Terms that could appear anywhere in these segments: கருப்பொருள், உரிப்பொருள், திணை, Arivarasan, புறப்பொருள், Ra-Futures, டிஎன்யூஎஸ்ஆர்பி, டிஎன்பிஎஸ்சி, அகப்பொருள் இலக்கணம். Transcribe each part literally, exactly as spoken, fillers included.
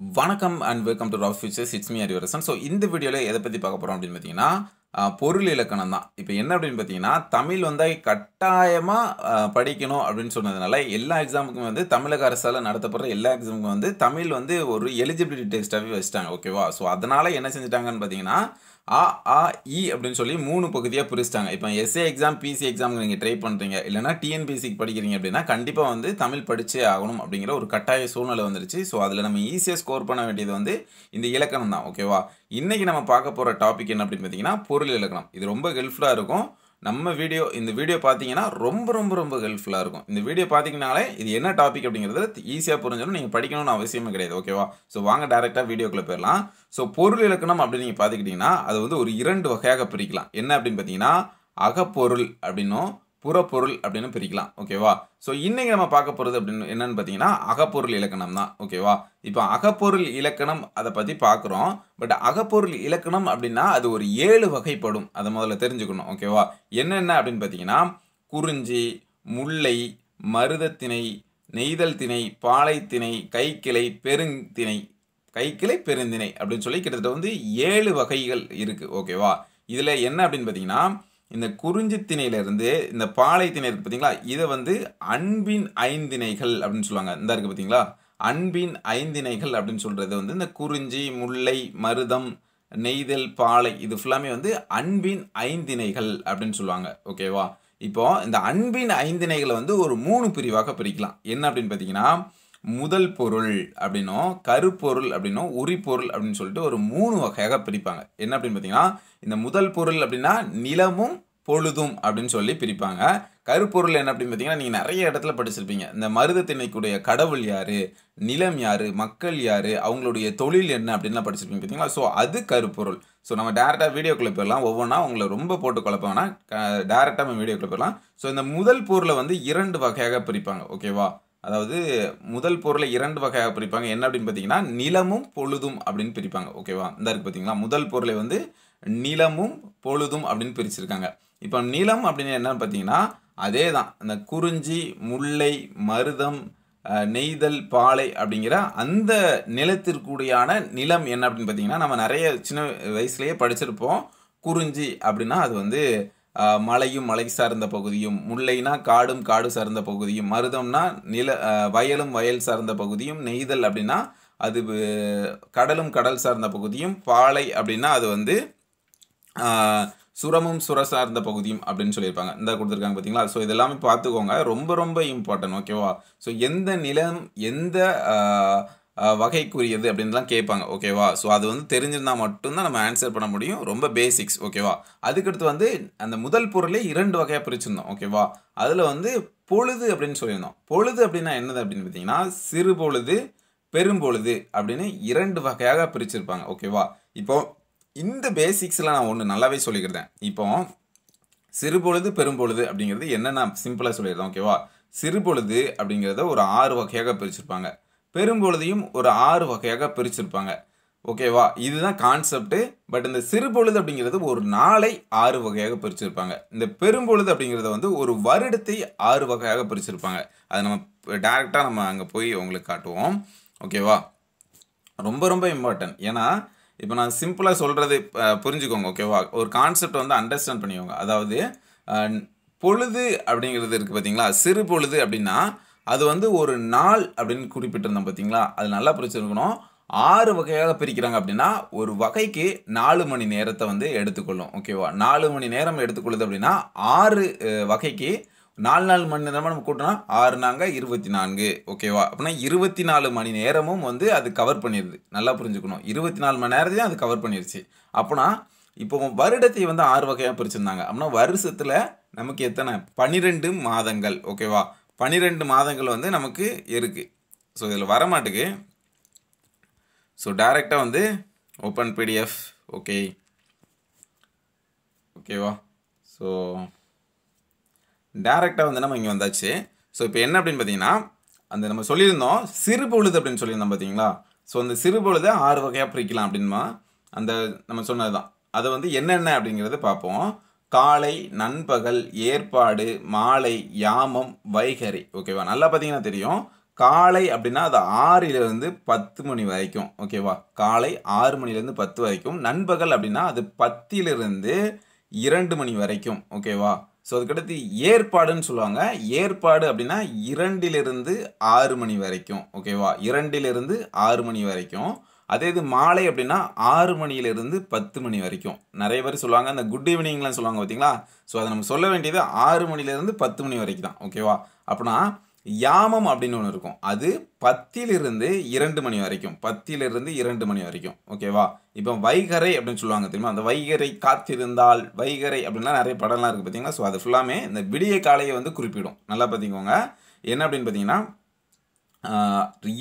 Vanakkam and welcome to Ra-Futures. It's me Arivarasan. So in this video, I will tell you about this video. Now, Tamil on the Katayama Padikino Abdinson, all exam Tamil Karasala Narthapur, all exam on the Tamil on the eligibility test of Western. Okay, so Adanala Yenasangan Badina, A, A, E Abdinsoli, Moon Pokadia Puristang. If S A exam, P C exam, try punting Elena, T N P C Padikina, Kandipa on the Tamil Padiche Agonum Abdinga or Katay Sonal on the Richi, so Adanam easiest score Panavati on the in the Yelakanana. Okay, இன்னைக்கு நாம பார்க்க போற topic என்ன அப்படினு பாத்தீங்கன்னா பொருள் இலக்கணம். இது ரொம்ப ஹெல்ப்ஃபுல்லா இருக்கும். நம்ம வீடியோ இந்த வீடியோ பாத்தீங்கன்னா ரொம்ப ரொம்ப ரொம்ப ஹெல்ப்ஃபுல்லா இருக்கும். இந்த வீடியோ பாத்தீங்கனாலே இது என்ன டாபிக் அப்படிங்கறது ஈஸியா புரிஞ்சிரும். நீங்க படிக்கணும்னு அவசியமே கிடையாது. ஓகேவா? சோ வாங்க டைரக்ட்டா வீடியோக்குள்ள போய்லாம். சோ பொருள் இலக்கணம் அப்படி நீங்க பாத்துக்கிட்டீங்கன்னா அது வந்து ஒரு இரண்டு வகையாக பிரிக்கலாம். என்ன அப்படினு பாத்தீங்கன்னா அகப்பொருள் அப்படினோ புறப்பொருள் அப்படினு பிரிக்கலாம். ஓகேவா? சோ இன்னைக்கு நாம பார்க்க போறது அப்படினு என்னன்னு பாத்தீங்கன்னா அகப்பொருள் இலக்கணம் தான். ஓகேவா? இப்போ அகப்பொருள் இலக்கணம் அத பத்தி பார்க்கறோம் பட் அகப்பொருள் இலக்கணம் அப்படினா அது ஒரு ஏழு வகைப்படும் அத முதல்ல தெரிஞ்சுக்கணும் ஓகேவா என்னென்ன அப்படினு பாத்தீங்கன்னா குறிஞ்சி முல்லை மருதத்திணை நெய்தல் திணை பாலைத்திணை கைக்கிளை பெருந்திணை கைக்கிளை பெருந்திணை அப்படினு சொல்லி கிட்டத்தட்ட வந்து ஏழு வகைகள் இருக்கு ஓகேவா இதுல என்ன அப்படினு பாத்தீங்கன்னா இந்த குறிஞ்சி திணையில இருந்து இந்த பாலைத்திணை இருக்கு பாத்தீங்களா இது வந்து அன்பின் ஐந்திணைகள் அப்படினு சொல்வாங்க இந்த இருக்கு பாத்தீங்களா அன்பின் ஐந்திணைகள் அப்படினு சொல்றது வந்து இந்த குறிஞ்சி முல்லை மருதம் நெய்தல் பாலை இது எல்லாமே வந்து அன்பின் ஐந்திணைகள் அப்படினு சொல்வாங்க ஓகேவா இப்போ இந்த அன்பின் ஐந்திணைகளை வந்து ஒரு மூணு பிரிவாக பிரிக்கலாம் என்ன அப்படினு பாத்தீங்கன்னா முதல் பொருள் அப்படினோ கருப்பொருள் அப்படினோ உரிபொருள் அப்படினு சொல்லிட்டு ஒரு மூணு வகையாக பிரிப்பாங்க என்ன அப்படினு பாத்தீங்கன்னா இந்த முதல் பொருள் அப்படினா நிலமும் பொழுதும் அப்படினு சொல்லி பிரிப்பாங்க கருப்பொருள் என்ன அப்படினு பாத்தீங்கன்னா நீங்க நிறைய இடத்துல படிச்சிருப்பீங்க இந்த மருதத்திணைக்குடைய கடவுள் யாரு நிலம் யாரு மக்கள் யாரு அவங்களுடைய தொழில் என்ன அப்படினா படிச்சிருப்பீங்க பாத்தீங்களா சோ அது கருப்பொருள் சோ நம்ம டைரக்ட்டா வீடியோக்குள்ள போய்லாம் ஒவ்வொண்ணா உங்களுக்கு ரொம்ப போட்டு குழப்பவேனா டைரக்ட்டா நம்ம வீடியோக்குள்ள போய்லாம் சோ இந்த முதல் பொருளை வந்து இரண்டு வகையாக பிரிப்பாங்க ஓகேவா அதாவது முதல் பொருளை இரண்டு வகையாக பிரிப்பாங்க என்ன அப்படினு பாத்தீங்கன்னா நிலமும் பொழுதும் அப்படினு பிரிப்பாங்க ஓகேவா இந்த இருக்கு பாத்தீங்களா முதல் பொருளை வந்து நிலமும் பொழுதும் அப்படினு பிரிச்சிருக்காங்க இப்போ நிலம் அப்படினா என்னன்னு பாத்தீங்கன்னா அதேதான் அந்த குறிஞ்சி முல்லை மருதம் நெய்தல் பாலை அப்படிங்கற அந்த நிலத்திற்குடியான நிலம் என்ன அப்படினு பாத்தீங்கன்னா நம்ம நிறைய சின்ன வயசுலயே படிச்சிருப்போம் குறிஞ்சி அப்படினா அது வந்து மலையும் மலை சார்ந்த பகுதியும் முல்லைனா காடும் காடு சார்ந்த பகுதியும் மருதம்னா நில வயலும் வயல் சார்ந்த பகுதியும் நெய்தல் அப்படினா அது கடலும் கடல் சார்ந்த பகுதியும் பாலை அப்படினா அது வந்து சுரமும் சுர சார்ந்த பகுதியும் அப்படினு சொல்லிருப்பாங்க இந்த கொடுத்திருக்காங்க பாத்தீங்களா சோ இதெல்லாம் பாத்துக்கோங்க ரொம்ப ரொம்ப இம்பார்ட்டன்ட் ஓகேவா சோ எந்த நிலம் எந்த வகைக்குரியது அப்படினலாம் கேட்பாங்க ஓகேவா சோ அது வந்து தெரிஞ்சிருந்தா மட்டும் தான் நம்ம ஆன்சர் பண்ண முடியும் ரொம்ப பேசிக்ஸ் ஓகேவா அதுக்கு அடுத்து வந்து அந்த முதல் பொருளே இரண்டு வகையா பிரிச்சிருந்தோம் ஓகேவா அதுல வந்து பொழுது அப்படினு சொல்லிருந்தோம் பொழுது அப்படினா என்னது அப்படினு பாத்தீங்கன்னா சிறு பொழுது பெரும் பொழுது அப்படினு இரண்டு வகையாக பிரிச்சிருப்பாங்க ஓகேவா இப்போ இந்த பேசிக்ஸ்ல நான் ஒன்னு நல்லாவே சொல்லிக்கிறேன் இப்போ சிறு பொழுது பெரும் பொழுது அப்படிங்கிறது என்ன நான் சிம்பிளா சொல்லிறேன் ஓகேவா சிறு பொழுது அப்படிங்கறத ஒரு ஆறு வகையாக பிரிச்சிருப்பாங்க பெரும் பொழுதையும் ஒரு ஆறு வகையாக பிரிச்சிருப்பாங்க ஓகேவா இதுதான் கான்செப்ட் பட் இந்த சிறு பொழுது அப்படிங்கிறது ஒரு நாளை ஆறு வகையாக பிரிச்சிருப்பாங்க இந்த பெரும் பொழுது அப்படிங்கறது வந்து ஒரு வருடத்தை ஆறு வகையாக பிரிச்சிருப்பாங்க அது நம்ம டைரக்ட்டா நம்ம அங்க போய் உங்களுக்கு காட்டுவோம் ஓகேவா ரொம்ப ரொம்ப இம்பார்ட்டன்ட் ஏனா இப்போ நான் சிம்பிளா சொல்றது புரிஞ்சுக்கோங்க ஓகேவா ஒரு கான்செப்ட் வந்து அண்டர்ஸ்டாண்ட் பண்ணிக்கோங்க அதாவது பொழுது அப்படிங்கிறது இருக்கு பாத்தீங்களா சிறு பொழுது அப்படினா அது வந்து ஒரு நாள் அப்படினு குறிப்பிட்டிருந்தோம் பாத்தீங்களா அது நல்லா புரிஞ்சுக்கணும் ஆறு வகையாக பிரிக்கிறாங்க அப்படினா ஒரு வகைக்கு நாலு மணி நேரத்தை வந்து எடுத்துக்கொள்ளும் ஓகேவா நாலு மணி நேரம் எடுத்துக்கொள்ளுது அப்படினா ஆறு வகைக்கு நாலு நாலு மணி நேரமா நம்ம கூட்டனா ஆறு நான்கு இருபத்தி நான்கு ஓகேவா அப்பனா இருபத்தி நாலு மணி நேரமும் வந்து அது கவர் பண்ணிருது நல்லா புரிஞ்சுக்கணும் இருபத்தி நாலு மணி நேரத்தை அது கவர் பண்ணிருச்சு அப்பனா இப்போ வருடத்தை வந்து ஆறு வகையா பிரிச்சிருந்தாங்க அப்பனா வருஷத்துல நமக்கு எத்தனை பன்னிரண்டு மாதங்கள் ஓகேவா பன்னிரண்டு மாதங்கள் வந்து நமக்கு இருக்கு சோ இதுல வர மாட்டுக்கு சோ டைரக்ட்டா வந்து open P D F okay ஓகேவா சோ டைரக்ட்டா வந்து நம்ம இங்க வந்தாச்சு சோ இப்போ என்ன அப்படினு பாத்தீங்கன்னா அந்த நம்ம சொல்லிருந்தோம் சிறு பொழுது அப்படினு சொல்லிருந்தோம் பாத்தீங்களா சோ அந்த சிறு பொழுது ஆறு வகையா பிரிக்கலாம் அப்படினா அந்த நம்ம சொன்னதுதான் அது வந்து என்னென்ன அப்படிங்கறதை பாப்போம் காலை நண்பகல் ஏற்பாடு மாலை யாமம் வைகரி ஓகேவா நல்லா பாத்தீங்கன்னா தெரியும் காலை அப்படினா அது ஆறு ல இருந்து பத்து மணி வரைக்கும் ஓகேவா காலை ஆறு மணில இருந்து பத்து வரைக்கும் நண்பகல் அப்படினா அது பத்து ல இருந்து இரண்டு மணி வரைக்கும் ஓகேவா சோ அதுக்கடுத்து ஏர்பாடுன்னு சொல்வாங்க ஏர்பாடு அப்படினா இரண்டு ல இருந்து ஆறு மணி வரைக்கும் ஓகேவா இரண்டு ல இருந்து ஆறு மணி வரைக்கும் அதே இது மாலை அப்படினா ஆறு மணில இருந்து பத்து மணி வரைக்கும் நிறைய பேர் சொல்வாங்க அந்த குட் ஈவினிங்லாம் சொல்வாங்க பாத்தீங்களா சோ அத நம்ம சொல்ல வேண்டியது ஆறு மணில இருந்து பத்து மணி வரைக்கும் தான் ஓகேவா அப்பனா யாமம் அப்படினு ஒன்னு இருக்கும் அது பத்து ல இருந்து இரண்டு மணி வரைக்கும் பத்து ல இருந்து இரண்டு மணி வரைக்கும் ஓகேவா இப்போ வைகறை அப்படினு சொல்வாங்க தெரியுமா அந்த வைகறை காத்திருந்தால் வைகறை அப்படினா நிறைய படம்லாம் இருக்கு பாத்தீங்களா சோ அது ஃபுல்லாமே இந்த விடிய காலையை வந்து குறிப்பிடும் நல்லா பாத்தீங்கோங்க என்ன அப்படினு பாத்தீங்கன்னா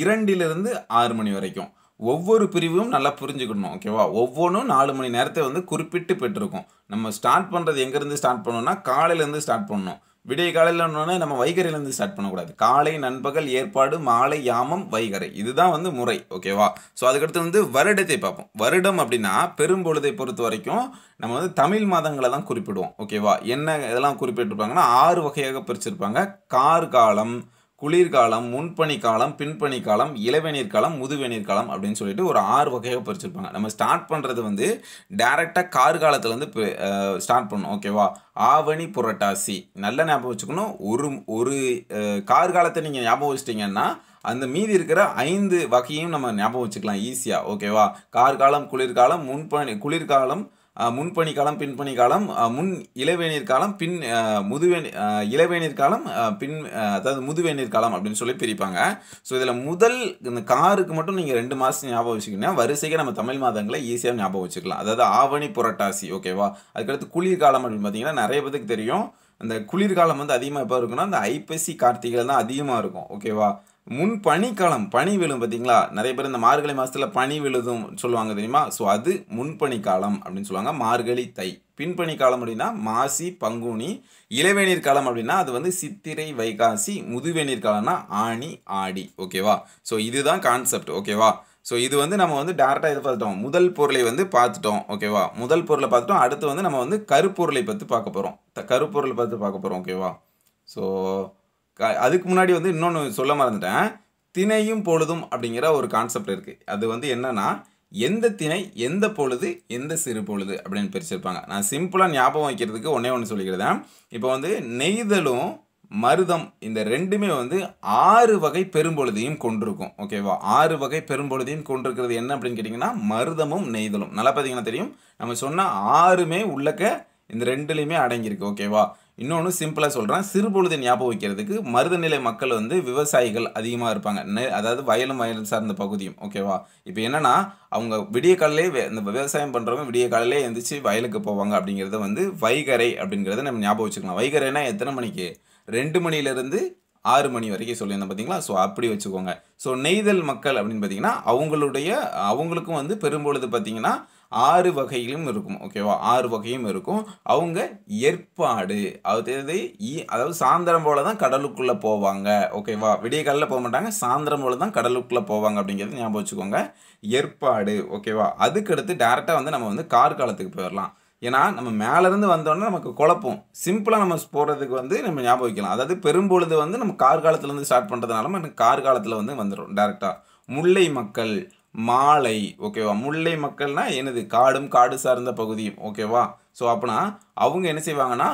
இரண்டு ல இருந்து ஆறு மணி வரைக்கும் ஒவ்வொரு பிரிவும் நல்லா புரிஞ்சிக்கணும் ஓகேவா ஒவ்வொண்ணும் நாலு மணி நேரத்தை வந்து குறிப்பிட்டு பெற்றிருக்கும் நம்ம ஸ்டார்ட் பண்றது எங்க இருந்து ஸ்டார்ட் பண்ணனும்னா காலையில இருந்து ஸ்டார்ட் பண்ணனும் விடிய காலையிலன்னே நம்ம வைகறையில இருந்து ஸ்டார்ட் பண்ண கூடாது காலை நண்பகல் ஏற்பாடு மாலை யாமம் வைகறை இதுதான் வந்து முறை ஓகேவா சோ அதுக்கு அடுத்து வந்து வருடத்தை பாப்போம் வருடம் அப்படினா பெரும்பொழுதை பொறுத்த வரைக்கும் நம்ம வந்து தமிழ் மாதங்களை தான் குறிப்பிடுவோம் ஓகேவா என்ன இதெல்லாம் குறிப்பிட்டுப்பாங்கன்னா ஆறு வகையாக பிரிச்சிருப்பாங்க கார்காலம் குளிர்காலம் முன்பனி காலம் பின்பனி காலம் இளவேநீர் காலம் முதுவேநீர் காலம் அப்படினு சொல்லிட்டு ஒரு ஆறு வகையா பிரிச்சிருப்பாங்க நம்ம ஸ்டார்ட் பண்றது வந்து டைரக்ட்டா கார் காலத்துல இருந்து ஸ்டார்ட் பண்ணோம் ஓகேவா ஆவணி புரட்டாசி நல்ல ஞாபகம் வச்சுக்கணும் ஒரு ஒரு கார் காலத்தை நீங்க ஞாபகம் வச்சிட்டீங்கன்னா அந்த மீதி இருக்கிற ஐந்து வகையையும் நம்ம ஞாபகம் வச்சுக்கலாம் ஈஸியா ஓகேவா கார் காலம் குளிர் காலம் முன்பனி குளிர் காலம் முன்பனி காலம் பின்பனி காலம் முன் இளவேநீர் காலம் பின் முதுவே இளவேநீர் காலம் பின் அதாவது முதுவேநீர் காலம் அப்படினு சொல்லி பிரிப்பாங்க சோ இதல முதல் இந்த காருக்கு மட்டும் நீங்க ரெண்டு மாசம் ஞாபகம் வச்சுக்கினா வரிசையா நம்ம தமிழ் மாதங்களை ஈஸியா ஞாபகம் வச்சுக்கலாம் அதாவது ஆவணி புரட்டாசி ஓகேவா அதுக்கு அடுத்து குளிர் காலம் அப்படினு பாத்தீங்கன்னா நிறைய பேருக்கு தெரியும் அந்த குளிர் காலம் வந்து அதிகமா எப்ப இருக்கும்னா அந்த ஐப்பசி கார்த்திகைல தான் அதிகமா இருக்கும் ஓகேவா முன் பனி காலம் பனி விழும் பாத்தீங்களா நிறைய பேர் இந்த மார்கழி மாசத்துல பனி விழுதும் சொல்வாங்க தெரியுமா சோ அது முன்பனி காலம் அப்படினு சொல்வாங்க மார்கழி தை பின்பனி காலம் அப்படினா மாசி பங்குனி இளவேநீர் காலம் அப்படினா அது வந்து சித்திரை வைகாசி முதுவேநீர் காலம்னா ஆனி ஆடி ஓகேவா சோ இதுதான் கான்செப்ட் ஓகேவா சோ இது வந்து நம்ம வந்து டைரக்ட்டா இத பார்த்துட்டோம் முதல் பொருளை வந்து பார்த்துட்டோம் ஓகேவா முதல் பொருளை பார்த்துட்டோம் அடுத்து வந்து நம்ம வந்து கருப்பொருளை பத்தி பார்க்க போறோம் கருப்பொருளை பத்தி பார்க்க போறோம் ஓகேவா சோ அதுக்கு முன்னாடி வந்து இன்னொன்னு சொல்ல மறந்துட்டேன் தினையும் பொழுதும் அப்படிங்கற ஒரு கான்செப்ட் இருக்கு அது வந்து என்னன்னா எந்த தினை எந்த பொழுது எந்த சிறு பொழுது அப்படினு பிரிச்சிருப்பாங்க நான் சிம்பிளா ஞாபகம் வைக்கிறதுக்கு ஒண்ணே ஒண்ணு சொல்லிக்கிறேன் இப்போ வந்து நெய்தலும் மருதம் இந்த ரெண்டுமே வந்து ஆறு வகை பெரும்பொழுதையும் கொண்டிருக்கும் ஓகேவா ஆறு வகை பெரும்பொழுதையும் கொண்டிருக்கிறது என்ன அப்படினு கேட்டிங்கனா மருதமும் நெய்தலும் நல்லா பாத்தீங்கன்னா தெரியும் நம்ம சொன்ன ஆறுமே உள்ளக்க இந்த ரெண்டுலயுமே அடங்கி இருக்கு ஓகேவா இன்னொன்னு சிம்பிளா சொல்றேன் சிறுபொழுது ஞாபகம் வைக்கிறதுக்கு மருதநிலை மக்கள் வந்து விவசாயிகள் அதிகமா இருப்பாங்க அதாவது வயலும் வயலும் சார்ந்த பகுதியும் ஓகேவா இப்போ என்னன்னா அவங்க விடிய காலையிலே இந்த விவசாயம் பண்றவங்க விடிய காலையிலே எந்திரிச்சு வயலுக்கு போவாங்க அப்படிங்கறது வந்து வைகறை அப்படிங்கறதை நம்ம ஞாபகம் வச்சுக்கலாம் வைகறைனா எத்தனை மணிக்கு ரெண்டு மணில இருந்து ஆறு மணி வரைக்கும் சொல்லியிருந்தேன் பாத்தீங்களா சோ அப்படி வச்சுக்கோங்க சோ நெய்தல் மக்கள் அப்படினு பாத்தீங்கன்னா அவங்களுடைய அவங்களுக்கும் வந்து பெரும்பொழுது பாத்தீங்கன்னா ஆறு வகையிலும் இருக்கும் ஓகேவா ஆறு வகையும் இருக்கும் அவங்க ஏற்பாடு அதாவது அதாவது சாயந்தரம் போல தான் கடலுக்குள்ள போவாங்க ஓகேவா விடிய காலையில போக மாட்டாங்க சாயந்தரம் போல தான் கடலுக்குள்ள போவாங்க அப்படிங்கறது ஞாபகம் வச்சுக்கோங்க ஏற்பாடு ஓகேவா அதுக்கு அடுத்து டைரக்ட்டா வந்து நம்ம வந்து கார் காலத்துக்கு போயிரலாம் ஏனா நம்ம மேல இருந்து வந்தோம்னா நமக்கு குழப்பம் சிம்பிளா நம்ம போறதுக்கு வந்து நம்ம ஞாபகம் வைக்கலாம் அதாவது பெரும்பொழுது வந்து நம்ம கார் காலத்துல இருந்து ஸ்டார்ட் பண்றதனால நம்ம கார் காலத்துல வந்து வந்துரும் டைரக்ட்டா முல்லை மக்கள் மாலை ஓகேவா முல்லை மக்கள்னா என்னது காடும் காடு சார்ந்த பகுதியும் ஓகேவா சோ அப்பனா அவங்க என்ன செய்வாங்கன்னா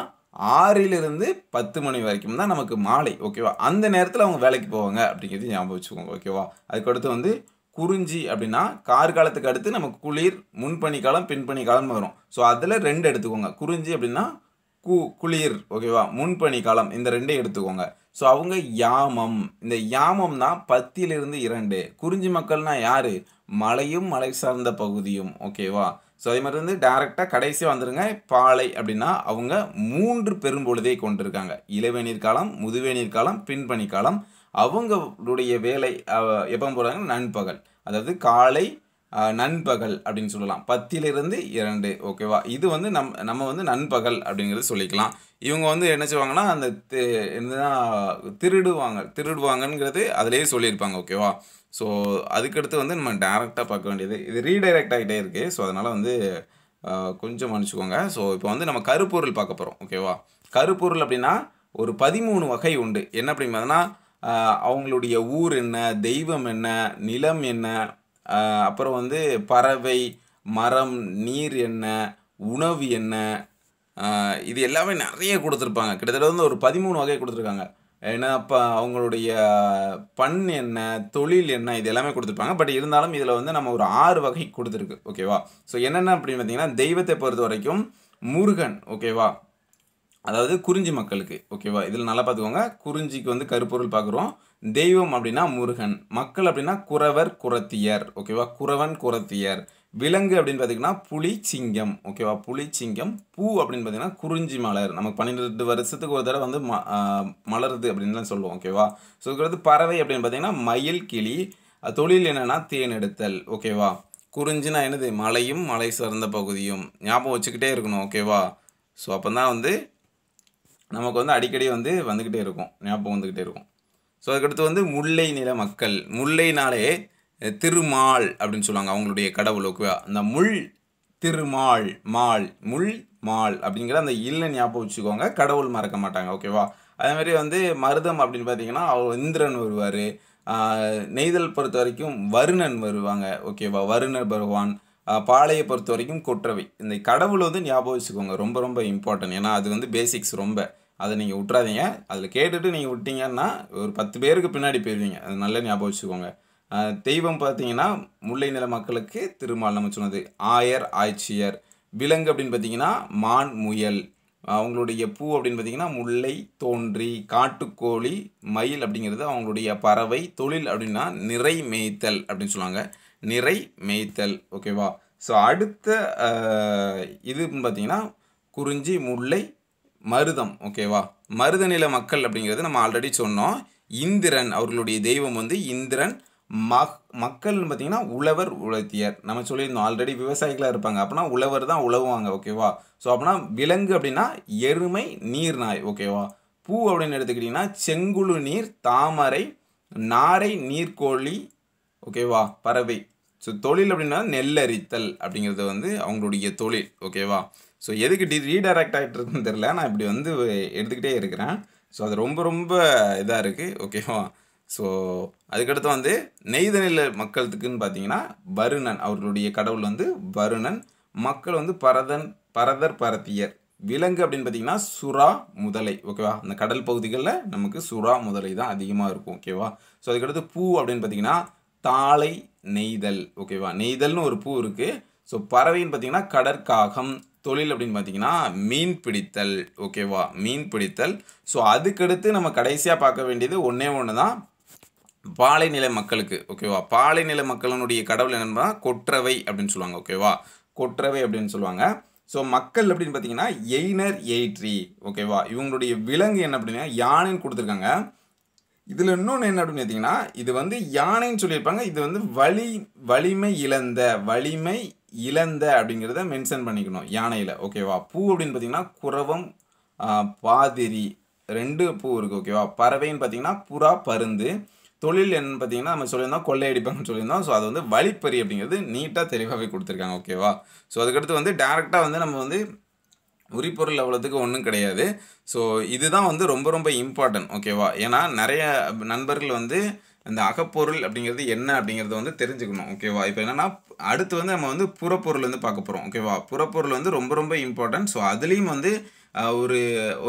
ஆறு ல இருந்து பத்து மணி வரைக்கும் தான் நமக்கு மாலை ஓகேவா அந்த நேரத்துல அவங்க வேலைக்கு போவாங்க அப்படிங்கிறது ஞாபகம் வச்சுக்கோங்க ஓகேவா அதுக்கு அடுத்து வந்து குறிஞ்சி அப்படினா கார் காலத்துக்கு அடுத்து நமக்கு குளிர் முன்பனி காலம் பின்பனி காலம் வரும் சோ அதுல ரெண்டு எடுத்துக்கோங்க குறிஞ்சி அப்படினா குளிர் ஓகேவா முன்பனி காலம் இந்த ரெண்டே எடுத்துக்கோங்க சோ அவங்க யாமம் இந்த யாமம்னா பத்து ல இருந்து இரண்டு குறிஞ்சி மக்கள்னா யாரு மலையும் மலை சார்ந்த பகுதியும் ஓகேவா சோ அதே மாதிரி வந்து டைரக்ட்டா கடைசி வந்துருங்க பாலை அப்படினா அவங்க மூன்று பெரும்பொழுதை கொண்டிருக்காங்க இளவேநீர் காலம் முதுவேநீர் காலம் பின்பனி காலம் அவங்களுடைய வேலை எப்ப போறாங்க நண்பகல் அதாவது காலை நண்பகல் அப்படினு சொல்லலாம் பத்து ல இருந்து இரண்டு ஓகேவா இது வந்து நம்ம நம்ம வந்து நண்பகல் அப்படிங்கறது சொல்லிக்கலாம் இவங்க வந்து என்ன செய்வாங்கன்னா அந்த என்னன்னா திருடுவாங்க திருடுவாங்கங்கிறது அதுலயே சொல்லி இருப்பாங்க ஓகேவா சோ அதுக்கு அடுத்து வந்து நம்ம டைரக்ட்டா பார்க்க வேண்டியது இது ரீடைரக்ட் ஆகிட்டே இருக்கு சோ அதனால வந்து கொஞ்சம் மன்னிச்சுக்கோங்க சோ இப்போ வந்து நம்ம கருப்பொருள் பார்க்க போறோம் ஓகேவா கருப்பொருள் அப்படினா ஒரு பதிமூணு வகை உண்டு என்ன அப்படின்னா அவங்களுடைய ஊர் என்ன, தெய்வம் என்ன, நிலம் என்ன, அப்புறம் வந்து பறவை, மரம், நீர் என்ன, உணவு என்ன, இது எல்லாமே நிறைய கொடுத்துருப்பாங்க. கிட்டத்தட்ட வந்து ஒரு பதிமூணு வகை கொடுத்துருக்காங்க. ஏன்னா இப்போ அவங்களுடைய பண் என்ன, தொழில் என்ன, இது எல்லாமே கொடுத்துருப்பாங்க. பட் இருந்தாலும் இதில் வந்து நம்ம ஒரு ஆறு வகை கொடுத்துருக்கு. ஓகேவா? ஸோ என்னென்ன அப்படின்னு பார்த்தீங்கன்னா, தெய்வத்தை பொறுத்த வரைக்கும் முருகன். ஓகேவா? அதாவது குறிஞ்சி மக்களுக்கு. ஓகேவா? இதில் நல்லா பார்த்துக்கோங்க. குறிஞ்சிக்கு வந்து கருப்பொருள் பார்க்குறோம். தெய்வம் அப்படின்னா முருகன், மக்கள் அப்படின்னா குறவர் குறத்தியர். ஓகேவா? குறவன் குறத்தியர். விலங்கு அப்படின்னு பார்த்தீங்கன்னா புலி சிங்கம். ஓகேவா? புலி சிங்கம். பூ அப்படின்னு பார்த்தீங்கன்னா குறிஞ்சி மலர். நமக்கு பன்னிரெண்டு வருஷத்துக்கு ஒரு தடவை வந்து ம மலருது அப்படின்லாம் சொல்லுவோம். ஓகேவா? ஸோ இருக்கிறது பறவை அப்படின்னு பார்த்தீங்கன்னா மயில், கிளி. தொழில் என்னென்னா தேனெடுத்தல். ஓகேவா? குறிஞ்சினா என்னது? மலையும் மலை சார்ந்த பகுதியும். ஞாபகம் வச்சுக்கிட்டே இருக்கணும். ஓகேவா? ஸோ அப்போ தான் வந்து நமக்கு வந்து அடிக்கடி வந்து வந்துக்கிட்டே இருக்கும், ஞாபகம் வந்துக்கிட்டே இருக்கும். ஸோ அதுக்கடுத்து வந்து முல்லை நில மக்கள். முல்லைனாலே திருமால் அப்படின்னு சொல்லுவாங்க, அவங்களுடைய கடவுள். ஓகேவா? அந்த முள் திருமால், மால், முள் மால் அப்படிங்கிற அந்த இல்லை ஞாபகம் வச்சுக்கோங்க, கடவுள் மறக்க மாட்டாங்க. ஓகேவா? அதேமாதிரி வந்து மருதம் அப்படின்னு பார்த்தீங்கன்னா அவர் இந்திரன் வருவார். நெய்தல் பொறுத்த வரைக்கும் வருணன் வருவாங்க. ஓகேவா? வருணர் பகவான். பாலையை பொறுத்த வரைக்கும் கொற்றவை. இந்த கடவுள் வந்து ஞாபகம் வச்சுக்கோங்க, ரொம்ப ரொம்ப இம்பார்ட்டன்ட். ஏன்னா அது வந்து பேசிக்ஸ் ரொம்ப, அதை நீங்கள் விட்றாதீங்க. அதில் கேட்டுட்டு நீங்கள் விட்டீங்கன்னா ஒரு பத்து பேருக்கு பின்னாடி போயிடுவீங்க. அது நல்லா ஞாபகம் வச்சுக்கோங்க. தெய்வம் பார்த்தீங்கன்னா முல்லை நில மக்களுக்கு திருமால் நம்ம சொன்னது. ஆயர், ஆய்ச்சியர். விலங்கு அப்படின்னு பார்த்தீங்கன்னா மான், முயல். அவங்களுடைய பூ அப்படின்னு பார்த்தீங்கன்னா முல்லை, தோன்றி, காட்டுக்கோழி, மயில் அப்படிங்கிறது அவங்களுடைய பறவை. தொழில் அப்படின்னா நிறை மேய்த்தல் அப்படின்னு சொல்லுவாங்க, நிறை மேய்த்தல். ஓகேவா? ஸோ அடுத்த இதுன்னு பார்த்தீங்கன்னா குறிஞ்சி, முல்லை, மருதம். ஓகேவா? மருத நில மக்கள் அப்படிங்கிறது நம்ம ஆல்ரெடி சொன்னோம். இந்திரன், அவர்களுடைய தெய்வம் வந்து இந்திரன். மக் மக்கள்னு பார்த்தீங்கன்னா உழவர் உழத்தியர். நம்ம சொல்லியிருந்தோம் ஆல்ரெடி, விவசாயிகளாக இருப்பாங்க. அப்படின்னா உழவர் தான் உழவுவாங்க. ஓகேவா? ஸோ அப்படின்னா விலங்கு அப்படின்னா எருமை, நீர்நாய். ஓகேவா? பூ அப்படின்னு எடுத்துக்கிட்டிங்கன்னா செங்குழு நீர், தாமரை, நாரை, நீர்க்கோழி. ஓகேவா? பறவை. ஸோ தொழில் அப்படின்னா நெல்லரித்தல் அப்படிங்கிறது வந்து அவங்களுடைய தொழில். ஓகேவா? ஸோ எதுக்கு டி ரீடைரக்ட் ஆகிட்டு இருக்குன்னு தெரில, நான் இப்படி வந்து எடுத்துக்கிட்டே இருக்கிறேன். ஸோ அது ரொம்ப ரொம்ப இதாக இருக்குது. ஓகேவா? ஸோ அதுக்கடுத்து வந்து நெய்தநில மக்களுக்குன்னு பார்த்தீங்கன்னா வருணன், அவர்களுடைய கடவுள் வந்து வருணன். மக்கள் வந்து பரதன், பரதர் பரத்தியர். விலங்கு அப்படின்னு பார்த்தீங்கன்னா சுறா, முதலை. ஓகேவா? அந்த கடல் பகுதிகளில் நமக்கு சுறா, முதலை தான் அதிகமாக இருக்கும். ஓகேவா? ஸோ அதுக்கடுத்து பூ அப்படின்னு பார்த்தீங்கன்னா தாளை, நெய்தல். ஓகேவா? நெய்தல்னு ஒரு பூ இருக்குது. ஸோ பறவைன்னு பார்த்தீங்கன்னா கடற்காகம். தொழில் அப்படின்னு பார்த்தீங்கன்னா மீன் பிடித்தல். ஓகேவா? மீன் பிடித்தல். ஸோ அதுக்கடுத்து நம்ம கடைசியாக பார்க்க வேண்டியது ஒன்றே ஒன்று தான், பாலை நில மக்களுக்கு. ஓகேவா? பாலை நில மக்களினுடைய கடவுள் என்னன்னா கொற்றவை அப்படின்னு சொல்லுவாங்க. ஓகேவா? கொற்றவை அப்படின்னு சொல்லுவாங்க. ஸோ மக்கள் அப்படின்னு பார்த்தீங்கன்னா எயினர், எயிட்ரி. ஓகேவா? இவங்களுடைய விலங்கு என்ன அப்படின்னா யானைன்னு கொடுத்துருக்காங்க. இதில் இன்னொன்று என்ன அப்படின்னு பார்த்தீங்கன்னா, இது வந்து யானைன்னு சொல்லியிருப்பாங்க, இது வந்து வலி வலிமை இழந்த, வலிமை இழந்த அப்படிங்கிறத மென்ஷன் பண்ணிக்கணும் யானையில். ஓகேவா? பூ அப்படின்னு பார்த்தீங்கன்னா குரவம், பாதிரி, ரெண்டு பூ இருக்குது. ஓகேவா? பறவைன்னு பார்த்தீங்கன்னா புறா, பருந்து. தொழில் என்னன்னு பார்த்தீங்கன்னா நம்ம சொல்லியிருந்தோம் கொள்ளையடிப்பாங்கன்னு சொல்லியிருந்தோம். ஸோ அது வந்து வழிப்பறி அப்படிங்கிறது நீட்டாக தெளிவாகவே கொடுத்துருக்காங்க. ஓகேவா? ஸோ அதுக்கடுத்து வந்து டேரெக்டாக வந்து நம்ம வந்து உரிப்பொருள் அவ்வளோத்துக்கு ஒன்றும் கிடையாது. ஸோ இதுதான் வந்து ரொம்ப ரொம்ப இம்பார்ட்டன்ட். ஓகேவா? ஏன்னா நிறைய நண்பர்கள் வந்து இந்த அகப்பொருள் அப்படிங்கிறது என்ன அப்படிங்கிறத வந்து தெரிஞ்சுக்கணும். ஓகேவா? இப்போ என்னென்னா அடுத்து வந்து நம்ம வந்து புறப்பொருள் வந்து பார்க்க போகிறோம். ஓகேவா? புறப்பொருள் வந்து ரொம்ப ரொம்ப இம்பார்ட்டன்ட். ஸோ அதுலேயும் வந்து ஒரு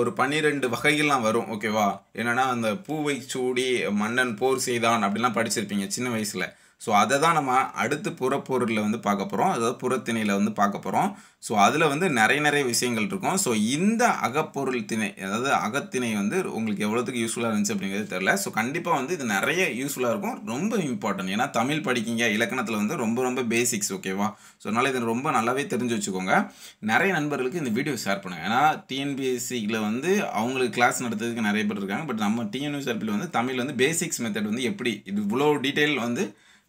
ஒரு பன்னிரெண்டு வகைகள்லாம் வரும். ஓகேவா? என்னென்னா அந்த பூவை சூடி மன்னன் போர் செய்தான் அப்படிலாம் படிச்சிருப்பீங்க சின்ன வயசில். ஸோ அதை தான் நம்ம அடுத்து புறப்பொருளில் வந்து பார்க்க போகிறோம், அதாவது புறத்திணையில் வந்து பார்க்க போகிறோம். ஸோ அதில் வந்து நிறைய நிறைய விஷயங்கள் இருக்கும். ஸோ இந்த அகப்பொருள் திணை, அதாவது அகத்திணை வந்து உங்களுக்கு எவ்வளோத்துக்கு யூஸ்ஃபுல்லாக இருந்துச்சு அப்படிங்கிறது தெரில. ஸோ கண்டிப்பாக வந்து இது நிறைய யூஸ்ஃபுல்லாக இருக்கும், ரொம்ப இம்பார்ட்டன்ட். ஏன்னா தமிழ் படிக்கிங்க, இலக்கணத்தில் வந்து ரொம்ப ரொம்ப பேசிக்ஸ். ஓகேவா? ஸோ அதனால் இது ரொம்ப நல்லாவே தெரிஞ்சு வச்சுக்கோங்க. நிறைய நண்பர்களுக்கு இந்த வீடியோ ஷேர் பண்ணுங்கள். ஏன்னா டிஎன்பிஎஸ்சியில் வந்து அவங்களுக்கு கிளாஸ் நடத்துறதுக்கு நிறைய பேர் இருக்காங்க. பட் நம்ம டிஎன்யூஎஸ்ஆர்பியில் வந்து தமிழ் வந்து பேசிக்ஸ் மெத்தட் வந்து எப்படி இது இவ்வளோ டீட்டெயில் வந்து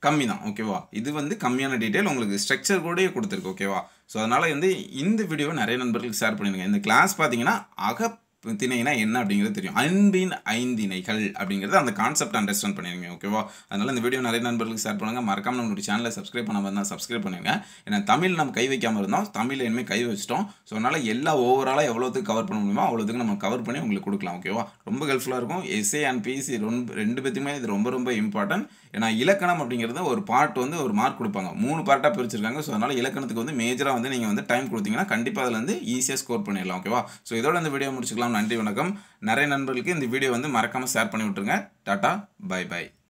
கம்மி தான். ஓகேவா? இது வந்து கம்மியான டீட்டெயில், உங்களுக்கு ஸ்ட்ரக்சர் கூட கொடுத்துருக்கு. ஓகேவா? ஸோ அதனால் வந்து இந்த வீடியோவை நிறைய நண்பர்களுக்கு ஷேர் பண்ணிடுங்க. இந்த கிளாஸ் பார்த்தீங்கன்னா அகப் திணைனா என்ன அப்படிங்கிறது தெரியும் அன்பின் ஐந்திணைகள் அப்படிங்கறது அந்த கான்செப்ட் அண்டர்ஸ்டாண்ட் பண்ணிருங்க ஓகேவா அதனால இந்த வீடியோ நிறைய நண்பர்களுக்கு ஷேர் பண்ணுங்க மறக்காம நம்ம சேனலை சப்ஸ்கிரைப் பண்ணாம சப்ஸ்கிரைப் பண்ணுங்க ஏன்னா தமிழ் நம்ம கை வைக்காம இருந்தோம் தமிழ்ல இன்னமே கை வச்சிட்டோம் சோ அதனால எல்லா ஓவராலா எவ்வளவுக்கு கவர் பண்ண முடியுமோ அவ்வளவுக்கு நம்ம கவர் பண்ணி உங்களுக்கு கொடுக்கலாம் ஓகேவா ரொம்ப ஹெல்ப்ஃபுல்லா இருக்கும் எஸ்ஏ and பிசி ரெண்டு பேத்துமே இது ரொம்ப ரொம்ப இம்பார்ட்டன்ட் ஏன்னா இலக்கணம் அப்படிங்கறது ஒரு பார்ட் வந்து ஒரு மார்க் கொடுப்பாங்க மூணு பார்ட்டா பிரிச்சிருக்காங்க சோ அதனால இலக்கணத்துக்கு வந்து மேஜரா வந்து நீங்க வந்து டைம் கொடுத்தீங்கன்னா கண்டிப்பா அதுல இருந்து ஈஸியா ஸ்கோர் பண்ணிடலாம் ஓகேவா சோ இதோட இந்த வீடியோ முடிச்சுக்கலாம் நன்றி வணக்கம் நிறைய நண்பர்களுக்கு இந்த வீடியோ வந்து மறக்காம ஷேர் பண்ணி விட்டுருங்க டாடா பை பை